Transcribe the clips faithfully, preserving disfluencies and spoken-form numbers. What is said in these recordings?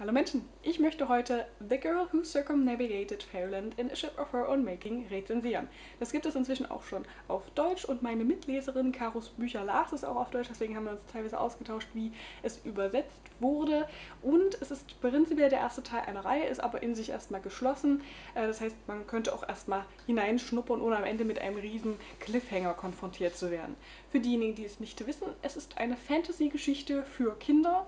Hallo Menschen, ich möchte heute The Girl Who Circumnavigated Fairyland in A Ship of Her Own Making rezensieren. Das gibt es inzwischen auch schon auf Deutsch und meine Mitleserin Caros Bücher las es auch auf Deutsch, deswegen haben wir uns teilweise ausgetauscht, wie es übersetzt wurde. Und es ist prinzipiell der erste Teil einer Reihe, ist aber in sich erstmal geschlossen. Das heißt, man könnte auch erstmal hineinschnuppern, ohne am Ende mit einem riesen Cliffhanger konfrontiert zu werden. Für diejenigen, die es nicht wissen, es ist eine Fantasy-Geschichte für Kinder,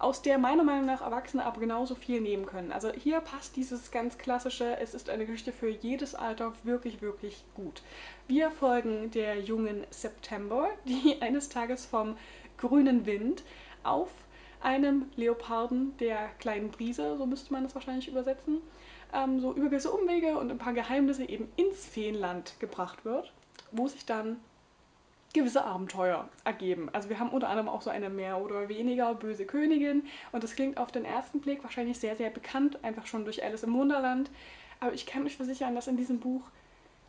aus der meiner Meinung nach Erwachsene aber genauso viel nehmen können. Also hier passt dieses ganz klassische, es ist eine Geschichte für jedes Alter wirklich, wirklich gut. Wir folgen der jungen September, die eines Tages vom grünen Wind auf einem Leoparden der kleinen Brise, so müsste man das wahrscheinlich übersetzen, ähm, so über gewisse Umwege und ein paar Geheimnisse eben ins Feenland gebracht wird, wo sich dann gewisse Abenteuer ergeben. Also wir haben unter anderem auch so eine mehr oder weniger böse Königin und das klingt auf den ersten Blick wahrscheinlich sehr, sehr bekannt, einfach schon durch Alice im Wunderland. Aber ich kann euch versichern, dass in diesem Buch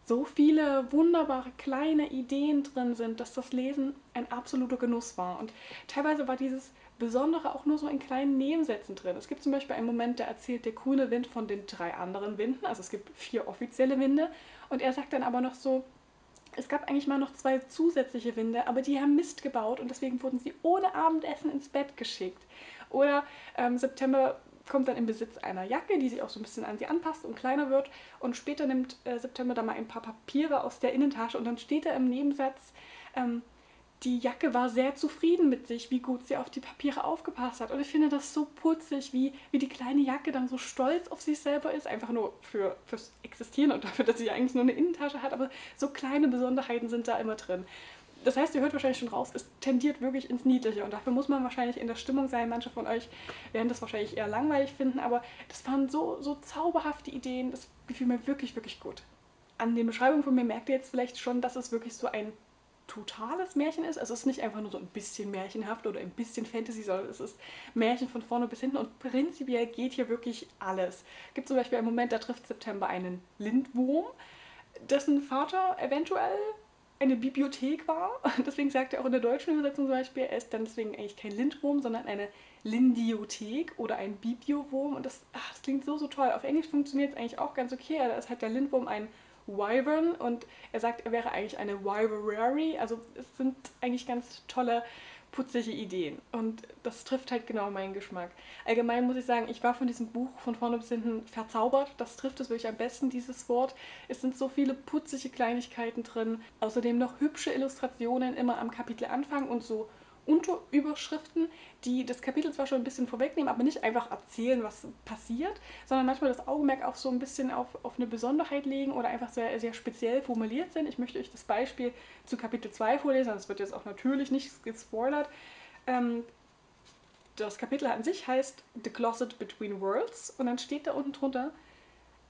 so viele wunderbare kleine Ideen drin sind, dass das Lesen ein absoluter Genuss war. Und teilweise war dieses Besondere auch nur so in kleinen Nebensätzen drin. Es gibt zum Beispiel einen Moment, da erzählt der grüne Wind von den drei anderen Winden, also es gibt vier offizielle Winde und er sagt dann aber noch so, es gab eigentlich mal noch zwei zusätzliche Winde, aber die haben Mist gebaut und deswegen wurden sie ohne Abendessen ins Bett geschickt. Oder ähm, September kommt dann in Besitz einer Jacke, die sich auch so ein bisschen an sie anpasst und kleiner wird. Und später nimmt äh, September dann mal ein paar Papiere aus der Innentasche und dann steht da im Nebensatz, ähm, die Jacke war sehr zufrieden mit sich, wie gut sie auf die Papiere aufgepasst hat. Und ich finde das so putzig, wie, wie die kleine Jacke dann so stolz auf sich selber ist. Einfach nur für, fürs Existieren und dafür, dass sie eigentlich nur eine Innentasche hat. Aber so kleine Besonderheiten sind da immer drin. Das heißt, ihr hört wahrscheinlich schon raus, es tendiert wirklich ins Niedliche. Und dafür muss man wahrscheinlich in der Stimmung sein. Manche von euch werden das wahrscheinlich eher langweilig finden. Aber das waren so, so zauberhafte Ideen. Das gefiel mir wirklich, wirklich gut. An den Beschreibungen von mir merkt ihr jetzt vielleicht schon, dass es wirklich so ein totales Märchen ist. Also es ist nicht einfach nur so ein bisschen märchenhaft oder ein bisschen Fantasy, sondern es ist Märchen von vorne bis hinten und prinzipiell geht hier wirklich alles. Es gibt zum Beispiel einen Moment, da trifft September einen Lindwurm, dessen Vater eventuell eine Bibliothek war. Deswegen sagt er auch in der deutschen Übersetzung zum Beispiel, er ist dann deswegen eigentlich kein Lindwurm, sondern eine Lindiothek oder ein Bibliowurm und das, ach, das klingt so, so toll. Auf Englisch funktioniert es eigentlich auch ganz okay. Da ist halt der Lindwurm ein Wyvern und er sagt, er wäre eigentlich eine Wyverary, also es sind eigentlich ganz tolle, putzige Ideen und das trifft halt genau meinen Geschmack. Allgemein muss ich sagen, ich war von diesem Buch von vorne bis hinten verzaubert, das trifft es wirklich am besten, dieses Wort. Es sind so viele putzige Kleinigkeiten drin, außerdem noch hübsche Illustrationen immer am Kapitelanfang und so Unterüberschriften, die das Kapitel zwar schon ein bisschen vorwegnehmen, aber nicht einfach erzählen, was passiert, sondern manchmal das Augenmerk auch so ein bisschen auf, auf eine Besonderheit legen oder einfach sehr, sehr speziell formuliert sind. Ich möchte euch das Beispiel zu Kapitel zwei vorlesen, das wird jetzt auch natürlich nicht gespoilert. Ähm, das Kapitel an sich heißt The Closet Between Worlds und dann steht da unten drunter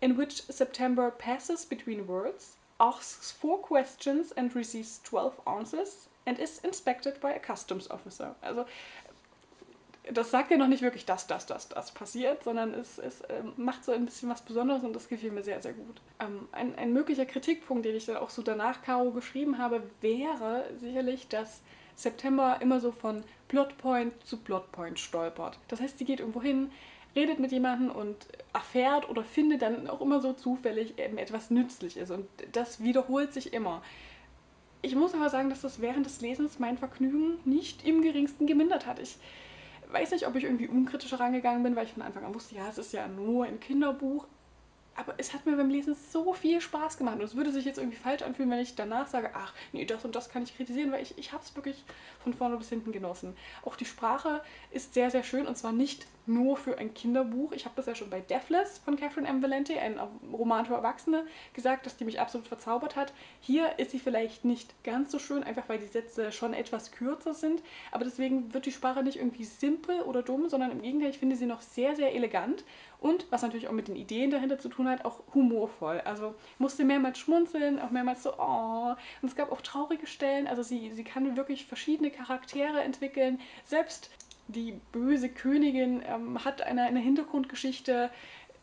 in which September passes between worlds, asks four questions and receives twelve answers and is inspected by a customs officer. Also das sagt ja noch nicht wirklich, dass das, das, das passiert, sondern es, es äh, macht so ein bisschen was Besonderes und das gefiel mir sehr, sehr gut. Ähm, ein, ein möglicher Kritikpunkt, den ich dann auch so danach Caro geschrieben habe, wäre sicherlich, dass September immer so von Plotpoint zu Plotpoint stolpert. Das heißt, sie geht irgendwo hin, redet mit jemandem und erfährt oder findet dann auch immer so zufällig eben etwas Nützliches und das wiederholt sich immer. Ich muss aber sagen, dass das während des Lesens mein Vergnügen nicht im geringsten gemindert hat. Ich weiß nicht, ob ich irgendwie unkritisch rangegangen bin, weil ich von Anfang an wusste, ja, es ist ja nur ein Kinderbuch. Aber es hat mir beim Lesen so viel Spaß gemacht. Und es würde sich jetzt irgendwie falsch anfühlen, wenn ich danach sage, ach, nee, das und das kann ich kritisieren, weil ich, ich habe es wirklich von vorne bis hinten genossen. Auch die Sprache ist sehr, sehr schön und zwar nicht nur für ein Kinderbuch. Ich habe das ja schon bei Deathless von Catherynne M. Valente, ein Roman für Erwachsene, gesagt, dass die mich absolut verzaubert hat. Hier ist sie vielleicht nicht ganz so schön, einfach weil die Sätze schon etwas kürzer sind. Aber deswegen wird die Sprache nicht irgendwie simpel oder dumm, sondern im Gegenteil, ich finde sie noch sehr, sehr elegant. Und, was natürlich auch mit den Ideen dahinter zu tun hat, auch humorvoll. Also musste mehrmals schmunzeln, auch mehrmals so, oh. Und es gab auch traurige Stellen, also sie, sie kann wirklich verschiedene Charaktere entwickeln, selbst die böse Königin ähm, hat eine, eine Hintergrundgeschichte,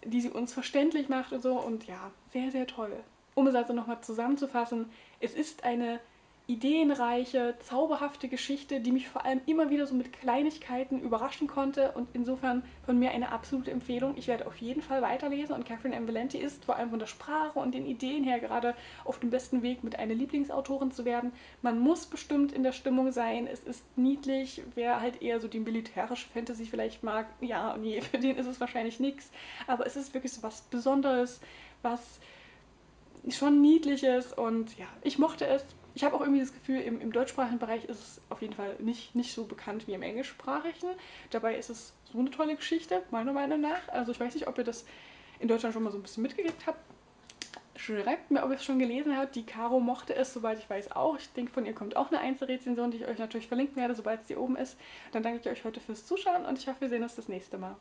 die sie uns verständlich macht und so. Und ja, sehr, sehr toll. Um es also nochmal zusammenzufassen, es ist eine ideenreiche, zauberhafte Geschichte, die mich vor allem immer wieder so mit Kleinigkeiten überraschen konnte, und insofern von mir eine absolute Empfehlung. Ich werde auf jeden Fall weiterlesen, und Catherynne M. Valente ist vor allem von der Sprache und den Ideen her gerade auf dem besten Weg, mit einer Lieblingsautorin zu werden. Man muss bestimmt in der Stimmung sein, es ist niedlich. Wer halt eher so die militärische Fantasy vielleicht mag, ja, nee, für den ist es wahrscheinlich nichts, aber es ist wirklich so was Besonderes, was schon Niedliches, und ja, ich mochte es. Ich habe auch irgendwie das Gefühl, im, im deutschsprachigen Bereich ist es auf jeden Fall nicht, nicht so bekannt wie im englischsprachigen. Dabei ist es so eine tolle Geschichte, meiner Meinung nach. Also ich weiß nicht, ob ihr das in Deutschland schon mal so ein bisschen mitgekriegt habt. Schreibt mir, ob ihr es schon gelesen habt. Die Caro mochte es, soweit ich weiß, auch. Ich denke, von ihr kommt auch eine Einzelrezension, die ich euch natürlich verlinken werde, sobald es hier oben ist. Dann danke ich euch heute fürs Zuschauen, und ich hoffe, wir sehen uns das nächste Mal.